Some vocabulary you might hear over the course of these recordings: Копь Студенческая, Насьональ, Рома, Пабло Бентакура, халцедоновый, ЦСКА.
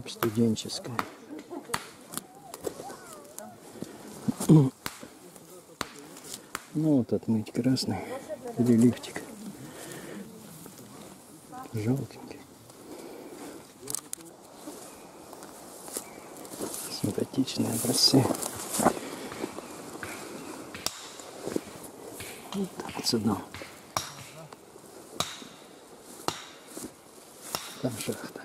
Копь Студенческая. Ну вот отмыть красный или лифтик. Желтенький. Симпатичные образцы. Вот так с одного. Там шахта.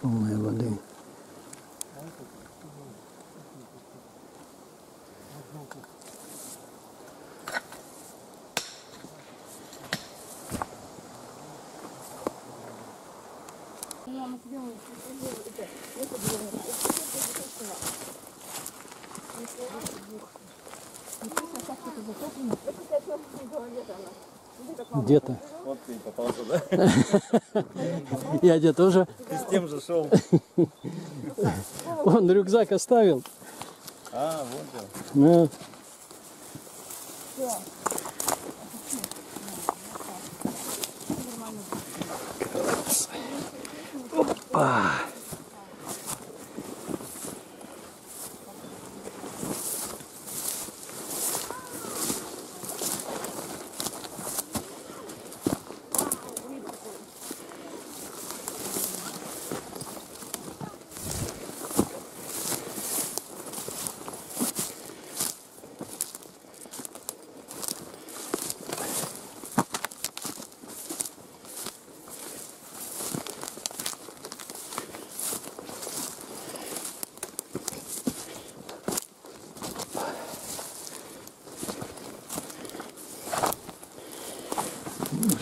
Полная воды. Где-то. Вот ты и попался, да? Я где-то уже. Ты с тем же шел. Он рюкзак оставил. А, вот он. Опа!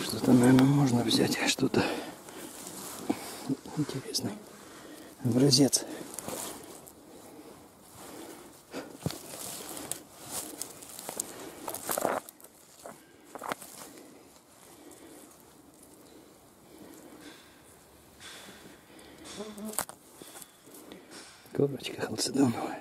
Что-то, наверное, можно взять, что-то интересный образец. Кобочка халцедоновая.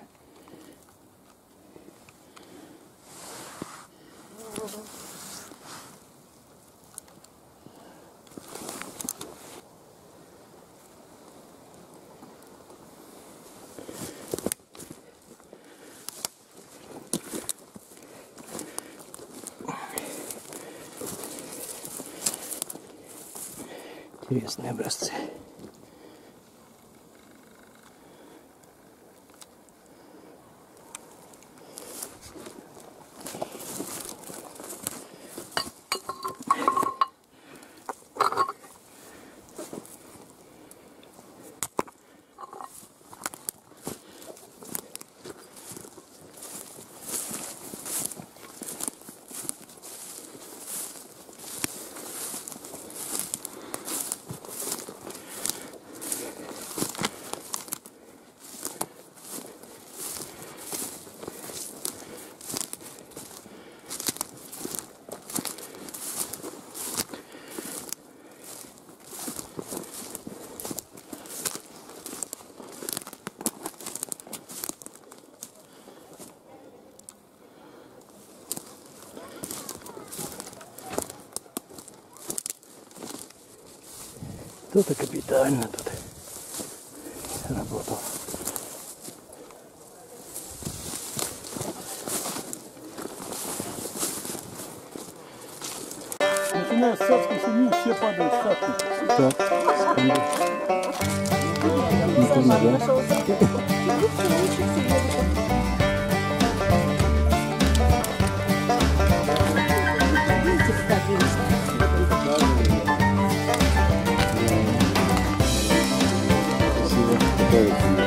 Интересные образцы. Кто-то капитально тут работал. Начиная с царской семьи, все падают в шахты. Да. Thank you.